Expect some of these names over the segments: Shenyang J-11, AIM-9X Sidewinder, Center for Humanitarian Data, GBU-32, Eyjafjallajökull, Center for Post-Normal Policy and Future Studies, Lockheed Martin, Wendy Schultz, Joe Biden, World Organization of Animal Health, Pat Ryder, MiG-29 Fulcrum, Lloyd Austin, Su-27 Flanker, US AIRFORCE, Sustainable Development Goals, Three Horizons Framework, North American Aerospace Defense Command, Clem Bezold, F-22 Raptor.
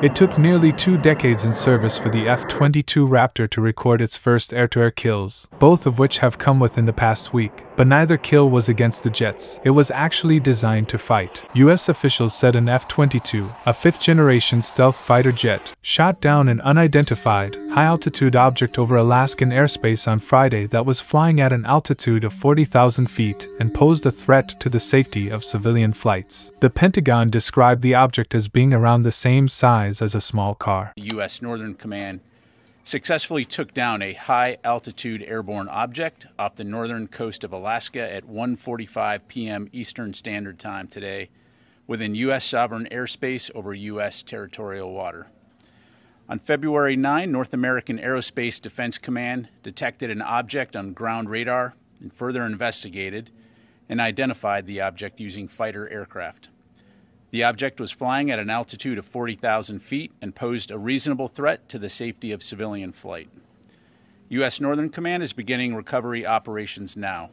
It took nearly 2 decades in service for the F-22 Raptor to record its first air-to-air kills, both of which have come within the past week. But neither kill was against the jets. It was actually designed to fight. U.S. officials said an F-22, a fifth-generation stealth fighter jet, shot down an unidentified, high-altitude object over Alaskan airspace on Friday that was flying at an altitude of 40,000 feet and posed a threat to the safety of civilian flights. The Pentagon described the object as being around the same size as a small car. The U.S. Northern Command successfully took down a high-altitude airborne object off the northern coast of Alaska at 1:45 p.m. Eastern Standard Time today, within U.S. sovereign airspace over U.S. territorial water. On February 9, North American Aerospace Defense Command detected an object on ground radar and further investigated and identified the object using fighter aircraft. The object was flying at an altitude of 40,000 feet and posed a reasonable threat to the safety of civilian flight. U.S. Northern Command is beginning recovery operations now.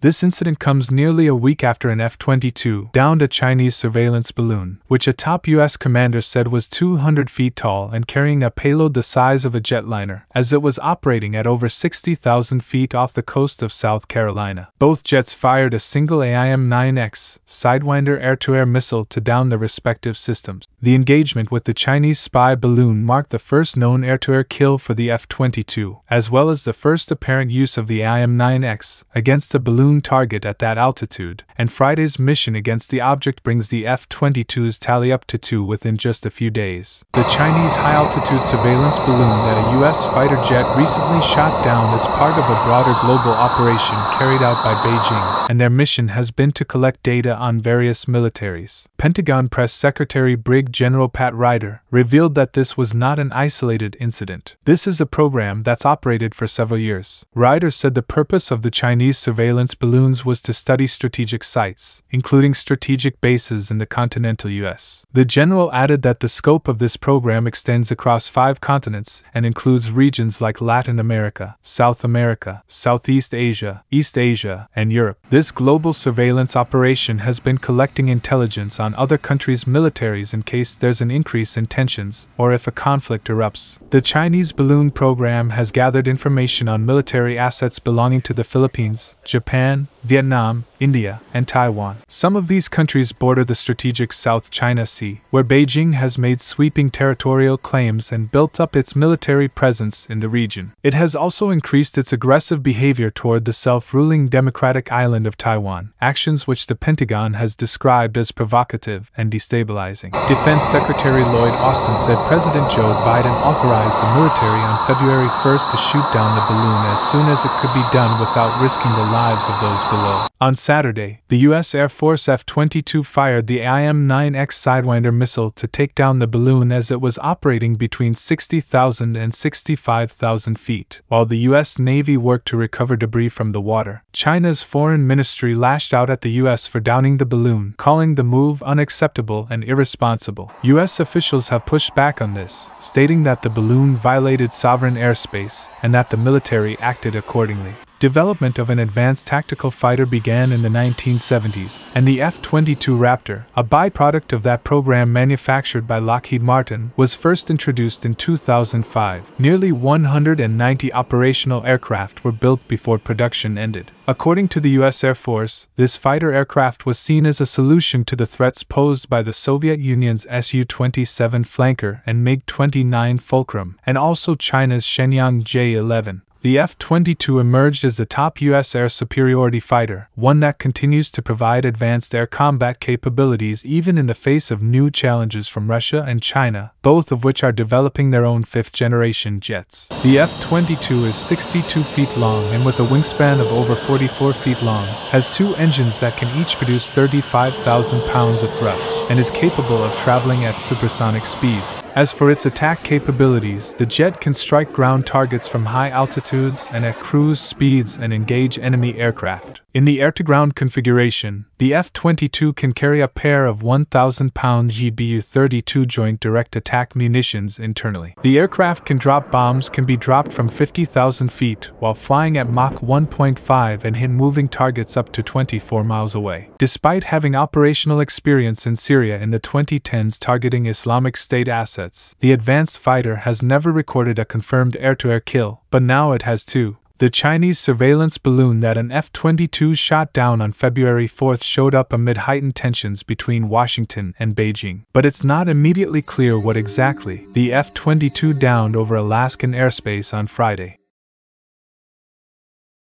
This incident comes nearly a week after an F-22 downed a Chinese surveillance balloon, which a top U.S. commander said was 200 feet tall and carrying a payload the size of a jetliner, as it was operating at over 60,000 feet off the coast of South Carolina. Both jets fired a single AIM-9X Sidewinder air-to-air missile to down their respective systems. The engagement with the Chinese spy balloon marked the first known air-to-air kill for the F-22, as well as the first apparent use of the AIM-9X against a balloon target at that altitude, and Friday's mission against the object brings the F-22's tally up to 2 within just a few days. The Chinese high-altitude surveillance balloon that a U.S. fighter jet recently shot down is part of a broader global operation carried out by Beijing, and their mission has been to collect data on various militaries. Pentagon Press Secretary Brig General Pat Ryder revealed that this was not an isolated incident. This is a program that's operated for several years. Ryder said the purpose of the Chinese surveillance balloons was to study strategic sites, including strategic bases in the continental U.S. The general added that the scope of this program extends across 5 continents and includes regions like Latin America, Southeast Asia, East Asia, and Europe. This global surveillance operation has been collecting intelligence on other countries' militaries in case there's an increase in tensions or if a conflict erupts. The Chinese balloon program has gathered information on military assets belonging to the Philippines, Japan, Vietnam, India, and Taiwan. Some of these countries border the strategic South China Sea, where Beijing has made sweeping territorial claims and built up its military presence in the region. It has also increased its aggressive behavior toward the self-ruling democratic island of Taiwan, actions which the Pentagon has described as provocative and destabilizing. Defense Secretary Lloyd Austin said President Joe Biden authorized the military on February 1st to shoot down the balloon as soon as it could be done without risking the lives of those below. On Saturday, the U.S. Air Force F-22 fired the AIM-9X Sidewinder missile to take down the balloon as it was operating between 60,000 and 65,000 feet, while the U.S. Navy worked to recover debris from the water. China's foreign ministry lashed out at the U.S. for downing the balloon, calling the move unacceptable and irresponsible. U.S. officials have pushed back on this, stating that the balloon violated sovereign airspace and that the military acted accordingly. Development of an advanced tactical fighter began in the 1970s, and the F-22 Raptor, a byproduct of that program manufactured by Lockheed Martin, was first introduced in 2005. Nearly 190 operational aircraft were built before production ended. According to the U.S. Air Force, this fighter aircraft was seen as a solution to the threats posed by the Soviet Union's Su-27 Flanker and MiG-29 Fulcrum, and also China's Shenyang J-11. The F-22 emerged as the top U.S. air superiority fighter, one that continues to provide advanced air combat capabilities even in the face of new challenges from Russia and China, both of which are developing their own fifth-generation jets. The F-22 is 62 feet long and with a wingspan of over 44 feet long, has 2 engines that can each produce 35,000 pounds of thrust, and is capable of traveling at supersonic speeds. As for its attack capabilities, the jet can strike ground targets from high altitude and at cruise speeds and engage enemy aircraft. In the air-to-ground configuration, the F-22 can carry a pair of 1,000-pound GBU-32 Joint Direct Attack attack munitions internally. The aircraft can drop bombs can be dropped from 50,000 feet while flying at Mach 1.5 and hit moving targets up to 24 miles away. Despite having operational experience in Syria in the 2010s targeting Islamic State assets, the advanced fighter has never recorded a confirmed air-to-air kill, but now it has two. The Chinese surveillance balloon that an F-22 shot down on February 4 showed up amid heightened tensions between Washington and Beijing. But it's not immediately clear what exactly. The F-22 downed over Alaskan airspace on Friday.